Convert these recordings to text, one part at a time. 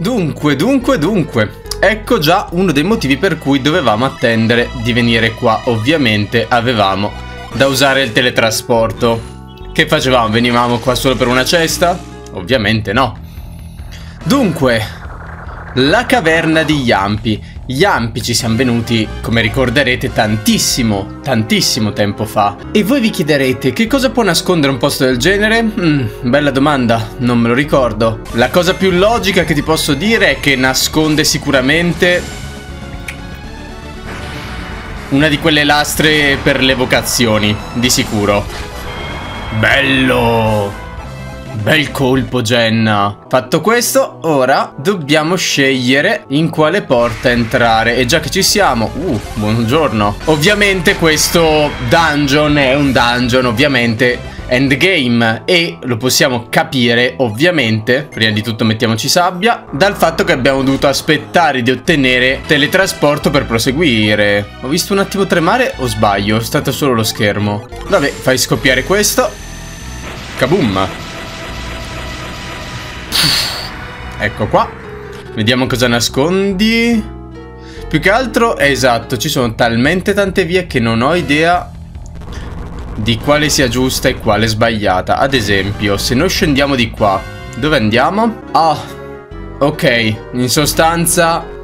Dunque, ecco già uno dei motivi per cui dovevamo attendere di venire qua. Ovviamente avevamo da usare il teletrasporto. Che facevamo? Venivamo qua solo per una cesta? Ovviamente no. Dunque, la caverna di Yampi. Yampi ci siamo venuti, come ricorderete, tantissimo tempo fa. E voi vi chiederete, che cosa può nascondere un posto del genere? Bella domanda, non me lo ricordo. La cosa più logica che ti posso dire è che nasconde sicuramente una di quelle lastre per le vocazioni, di sicuro. Bello! Bel colpo, Jenna. Fatto questo, ora dobbiamo scegliere in quale porta entrare. E già che ci siamo, buongiorno. Ovviamente questo dungeon è un dungeon ovviamente endgame, e lo possiamo capire ovviamente, prima di tutto mettiamoci sabbia, dal fatto che abbiamo dovuto aspettare di ottenere teletrasporto per proseguire. Ho visto un attimo tremare o sbaglio? È stato solo lo schermo. Vabbè, fai scoppiare questo. Kaboom. Ecco qua. Vediamo cosa nascondi. Più che altro, esatto, ci sono talmente tante vie che non ho idea di quale sia giusta e quale sbagliata. Ad esempio, se noi scendiamo di qua, dove andiamo? Ah, ok. In sostanza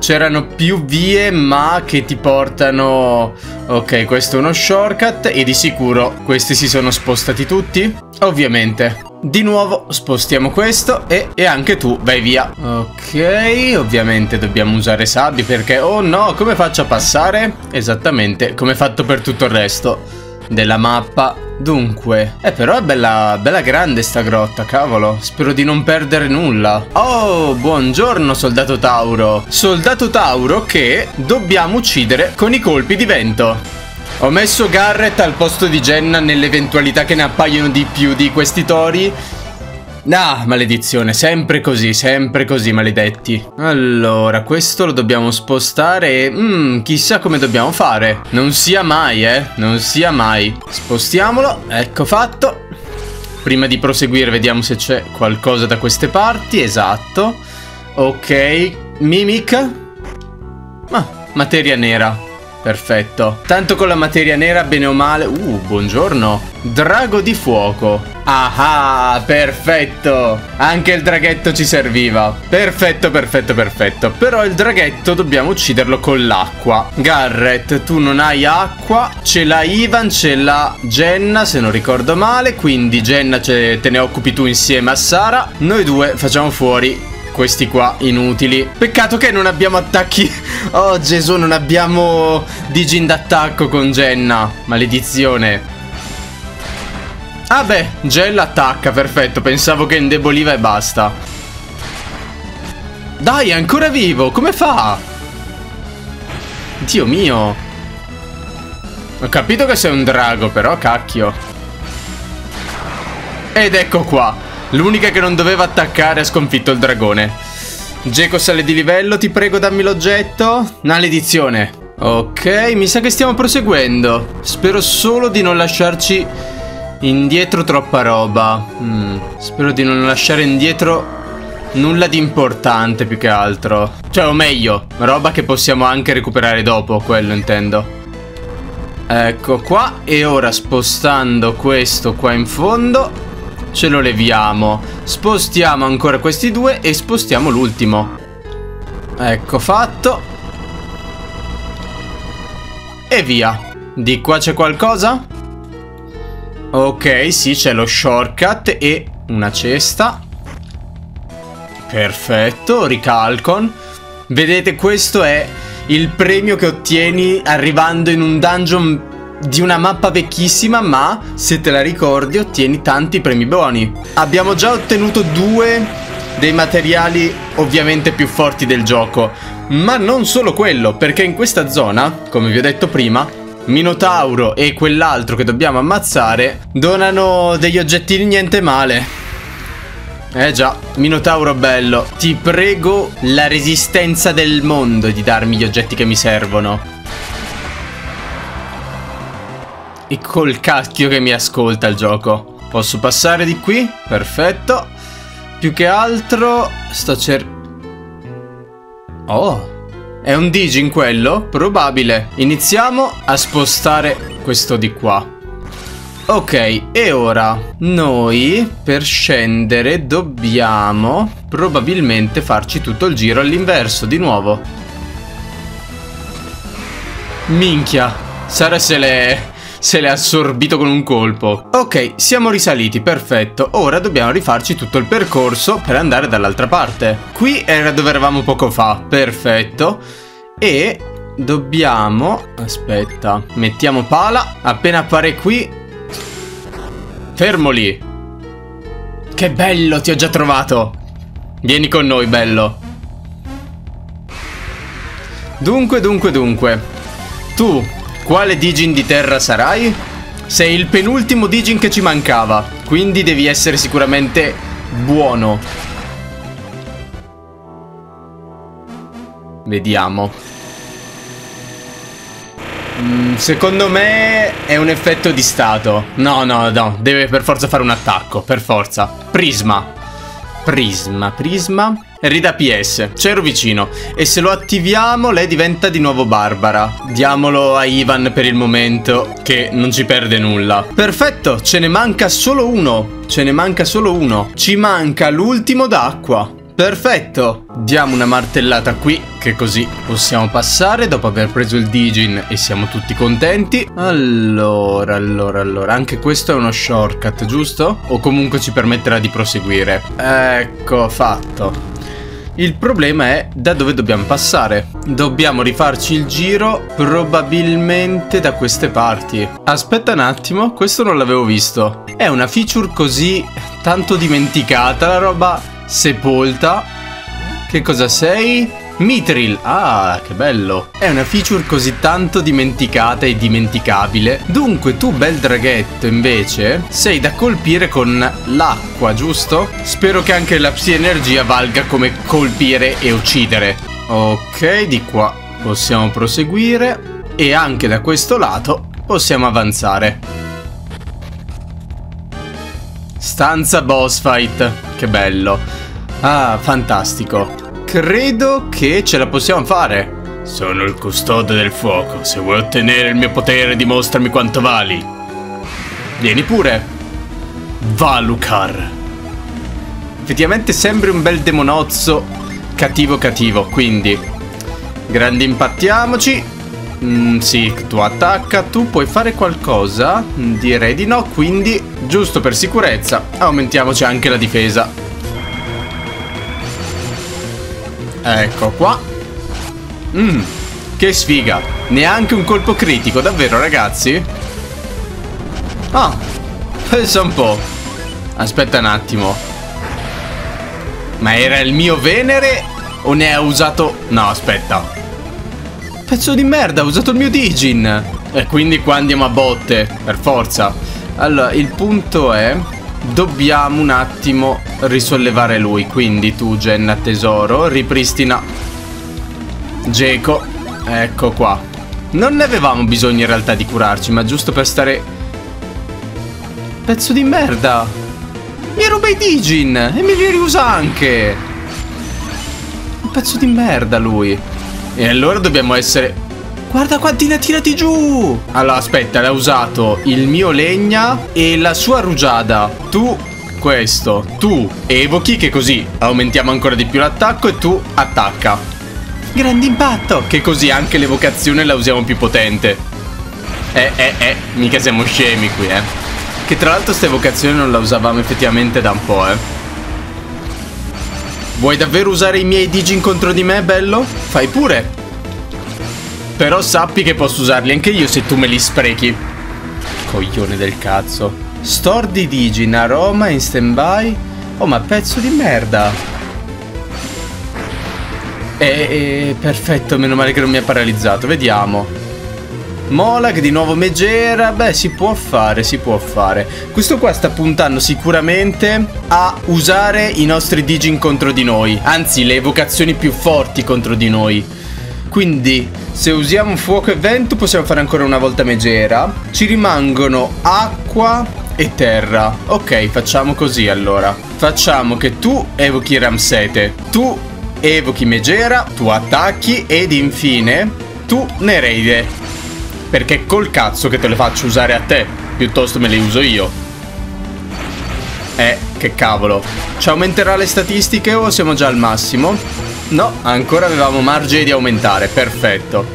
c'erano più vie ma che ti portano... Ok, questo è uno shortcut e di sicuro questi si sono spostati tutti. Ovviamente. Di nuovo spostiamo questo e anche tu vai via. Ok, ovviamente dobbiamo usare sabbia perché... Oh no, come faccio a passare? Esattamente come fatto per tutto il resto della mappa. Dunque... però è bella grande sta grotta, cavolo. Spero di non perdere nulla. Oh, buongiorno soldato Tauro. Soldato Tauro che dobbiamo uccidere con i colpi di vento. Ho messo Garrett al posto di Jenna nell'eventualità che ne appaiono di più di questi tori. Ah, maledizione, sempre così, maledetti. Allora, questo lo dobbiamo spostare e... chissà come dobbiamo fare. Non sia mai, non sia mai. Spostiamolo, ecco fatto. Prima di proseguire vediamo se c'è qualcosa da queste parti, esatto. Ok, mimic. Materia nera. Perfetto. Tanto con la materia nera bene o male. Buongiorno. Drago di fuoco. Ah, perfetto. Anche il draghetto ci serviva. Perfetto. Però il draghetto dobbiamo ucciderlo con l'acqua. Garrett, tu non hai acqua. Ce l'ha Ivan, ce l'ha Jenna, se non ricordo male. Quindi Jenna te ne occupi tu insieme a Sara. Noi due facciamo fuori questi qua inutili. Peccato che non abbiamo attacchi. Oh Gesù, non abbiamo Djinn d'attacco con Jenna. Maledizione. Ah beh, Gel attacca, perfetto. Pensavo che indeboliva e basta. Dai, è ancora vivo, come fa? Dio mio. Ho capito che sei un drago, però cacchio. Ed ecco qua. L'unica che non doveva attaccare ha sconfitto il dragone. Geco sale di livello, ti prego dammi l'oggetto. Maledizione. Ok, mi sa che stiamo proseguendo. Spero solo di non lasciarci indietro troppa roba. Spero di non lasciare indietro nulla di importante, più che altro. Cioè, o meglio, roba che possiamo anche recuperare dopo, quello intendo. Ecco qua. E ora spostando questo qua in fondo ce lo leviamo. Spostiamo ancora questi due e spostiamo l'ultimo. Ecco fatto. E via. Di qua c'è qualcosa? Ok, sì, c'è lo shortcut e una cesta. Perfetto, ricalcon. Vedete, questo è il premio che ottieni arrivando in un dungeon di una mappa vecchissima, ma se te la ricordi ottieni tanti premi buoni. Abbiamo già ottenuto due dei materiali ovviamente più forti del gioco, ma non solo quello, perché in questa zona, come vi ho detto prima, Minotauro e quell'altro che dobbiamo ammazzare donano degli oggettini niente male. Già, Minotauro bello. Ti prego la resistenza del mondo di darmi gli oggetti che mi servono. E col cacchio che mi ascolta il gioco. Posso passare di qui? Perfetto. Più che altro sto cercando... Oh! È un Djinn quello? Probabile. Iniziamo a spostare questo di qua. Ok, e ora noi per scendere dobbiamo probabilmente farci tutto il giro all'inverso di nuovo. Minchia, Sara se l'è assorbito con un colpo. Ok, siamo risaliti, perfetto. Ora dobbiamo rifarci tutto il percorso per andare dall'altra parte. Qui era dove eravamo poco fa, perfetto. E dobbiamo... aspetta, mettiamo pala. Appena appare qui... fermo lì. Che bello, ti ho già trovato. Vieni con noi, bello. Dunque. Tu... quale Djinn di terra sarai? Sei il penultimo Djinn che ci mancava, quindi devi essere sicuramente buono. Vediamo. Secondo me è un effetto di stato. No, deve per forza fare un attacco, per forza. Prisma. Rida PS, c'ero vicino. E se lo attiviamo lei diventa di nuovo barbara. Diamolo a Ivan per il momento, che non ci perde nulla. Perfetto, ce ne manca solo uno. Ci manca l'ultimo d'acqua. Perfetto. Diamo una martellata qui, che così possiamo passare dopo aver preso il Djinn e siamo tutti contenti. Allora, anche questo è uno shortcut, giusto? O comunque ci permetterà di proseguire. Ecco, fatto. Il problema è da dove dobbiamo passare. Dobbiamo rifarci il giro probabilmente da queste parti. Aspetta un attimo, questo non l'avevo visto. È una feature così tanto dimenticata, la roba sepolta. Che cosa sei? Mithril. Ah, che bello. È una feature così tanto dimenticata e dimenticabile. Dunque tu, bel draghetto, invece sei da colpire con l'acqua, giusto? Spero che anche la psi-energia valga come colpire e uccidere. Ok, di qua possiamo proseguire. E anche da questo lato possiamo avanzare. Stanza boss fight. Che bello. Ah, fantastico. Credo che ce la possiamo fare. Sono il custode del fuoco. Se vuoi ottenere il mio potere, dimostrami quanto vali. Vieni pure. Va, Lucar. Effettivamente sembri un bel demonozzo cattivo, quindi grandi impattiamoci. Sì, tu attacca. Tu puoi fare qualcosa? Direi di no, quindi giusto per sicurezza aumentiamoci anche la difesa. Ecco qua. Che sfiga. Neanche un colpo critico, davvero ragazzi? Ah, pensa un po'. Aspetta un attimo. Ma era il mio Venere? O ne ha usato... no, aspetta. Pezzo di merda, ha usato il mio Djinn. E quindi qua andiamo a botte, per forza. Allora, il punto è... dobbiamo un attimo risollevare lui. Quindi tu, Jenna tesoro, ripristina Geco. Ecco qua. Non ne avevamo bisogno in realtà di curarci, ma giusto per stare... pezzo di merda, mi ruba i Djinn e me li riusa anche. Un pezzo di merda lui. E allora dobbiamo essere... guarda quanti ne ha tirati giù! Allora, aspetta, l'ha usato il mio legna e la sua rugiada. Tu, questo. Tu evochi, che così aumentiamo ancora di più l'attacco, e tu attacca. Grande impatto! Che così anche l'evocazione la usiamo più potente. Mica siamo scemi qui, eh. Che tra l'altro sta evocazione non la usavamo effettivamente da un po', eh. Vuoi davvero usare i miei Djinn contro di me, bello? Fai pure! Però sappi che posso usarli anche io se tu me li sprechi. Coglione del cazzo. Store di Djinn a Roma in standby. Oh, ma pezzo di merda. Perfetto, meno male che non mi ha paralizzato. Vediamo. Molag, di nuovo Megera. Beh, si può fare. Questo qua sta puntando sicuramente a usare i nostri Djinn contro di noi. Anzi, le evocazioni più forti contro di noi. Quindi, se usiamo fuoco e vento, possiamo fare ancora una volta Megera. Ci rimangono acqua e terra. Ok, facciamo così allora. Facciamo che tu evochi Ramsete. Tu evochi Megera, tu attacchi ed infine tu Nereide. Perché col cazzo che te le faccio usare a te, piuttosto me le uso io. Che cavolo. Ci aumenterà le statistiche o siamo già al massimo? No, ancora avevamo margine di aumentare, perfetto.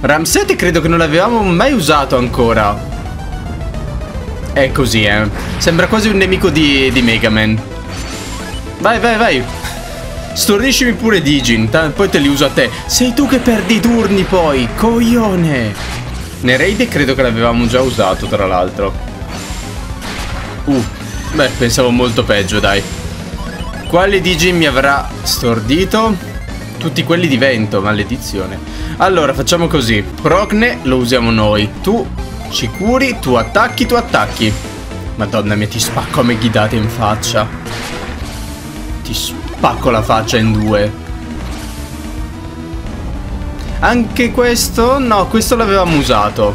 Ramsete credo che non l'avevamo mai usato ancora. È così, sembra quasi un nemico di Mega Man. Vai, vai, vai. Storniscimi pure Djinn, poi te li uso a te. Sei tu che perdi i turni poi, coglione. Nereide credo che l'avevamo già usato, tra l'altro. Beh, pensavo molto peggio, dai. Quale Djinn mi avrà stordito? Tutti quelli di vento, maledizione. Allora, facciamo così. Procne lo usiamo noi. Tu ci curi, tu attacchi, tu attacchi. Madonna mia, ti spacco a Meghidate in faccia. Ti spacco la faccia in due. Anche questo? No, questo l'avevamo usato.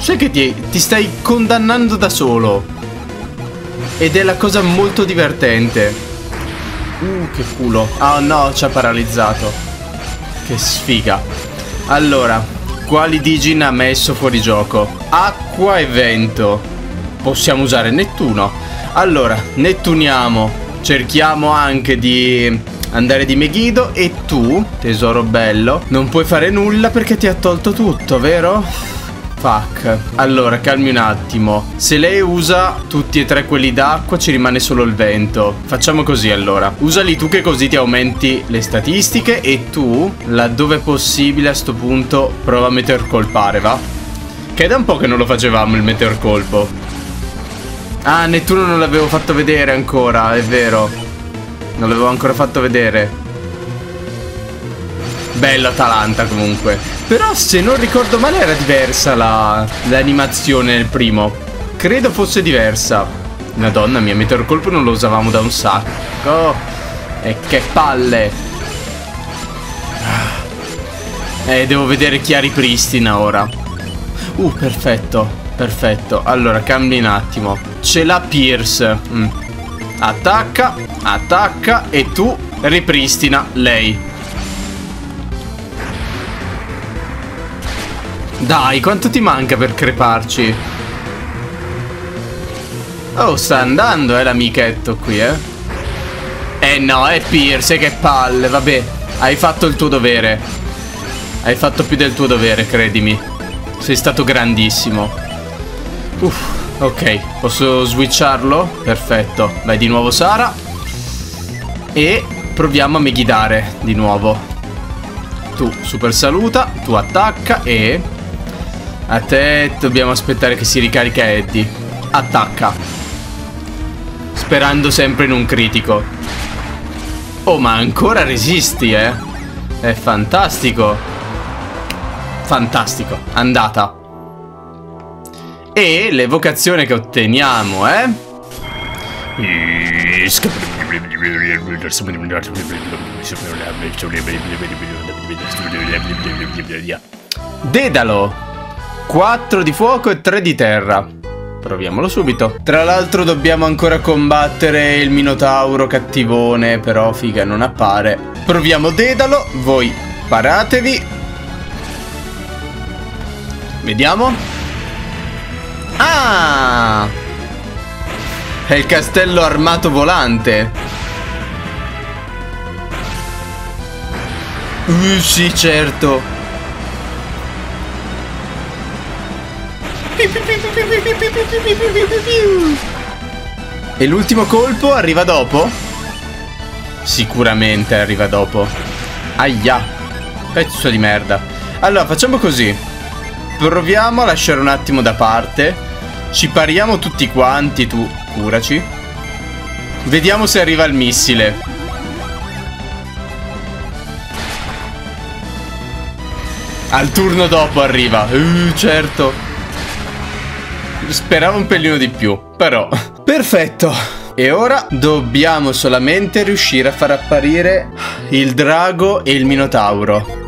Sai che ti stai condannando da solo. Ed è la cosa molto divertente. Che culo. Ah no, ci ha paralizzato. Che sfiga. Allora, quali Djinn ha messo fuori gioco? Acqua e vento. Possiamo usare Nettuno. Allora, nettuniamo. Cerchiamo anche di andare di Meghido. E tu, tesoro bello, non puoi fare nulla perché ti ha tolto tutto, vero? Fuck. Allora, calmi un attimo. Se lei usa tutti e tre quelli d'acqua, ci rimane solo il vento. Facciamo così allora. Usali tu che così ti aumenti le statistiche. E tu, laddove possibile a sto punto, prova a meteor colpare, va? Che è da un po' che non lo facevamo il meteor colpo. Ah, Nettuno non l'avevo fatto vedere ancora, è vero. Non l'avevo ancora fatto vedere. Bella Atalanta comunque. Però se non ricordo male era diversa l'animazione nel primo. Credo fosse diversa. Madonna mia, meteor colpo non lo usavamo da un sacco. E che palle. Devo vedere chi ha ripristina ora. Perfetto. Perfetto, allora cambi un attimo. Ce l'ha Pierce. Attacca, attacca e tu ripristina lei. Dai, quanto ti manca per creparci? Oh, sta andando, l'amichetto qui, no, è Pierce, che palle, vabbè. Hai fatto il tuo dovere. Hai fatto più del tuo dovere, credimi. Sei stato grandissimo. Ok, posso switcharlo? Perfetto, vai di nuovo Sara. E proviamo a meghidare di nuovo. Tu super saluta, tu attacca e... a te dobbiamo aspettare che si ricarica Eddie. Attacca. Sperando sempre in un critico. Oh, ma ancora resisti, È fantastico. Fantastico, andata. E l'evocazione che otteniamo è... Dedalo. 4 di fuoco e 3 di terra. Proviamolo subito. Tra l'altro dobbiamo ancora combattere il Minotauro cattivone. Però figa, non appare. Proviamo Dedalo. Voi paratevi. Vediamo. Ah! È il castello armato volante. Sì, certo. E l'ultimo colpo arriva dopo? Sicuramente arriva dopo. Aia, pezzo di merda. Allora, facciamo così. Proviamo a lasciare un attimo da parte. Ci pariamo tutti quanti, tu curaci. Vediamo se arriva il missile. Al turno dopo arriva. Certo. Speravo un pelino di più, però. Perfetto. E ora dobbiamo solamente riuscire a far apparire il drago e il minotauro.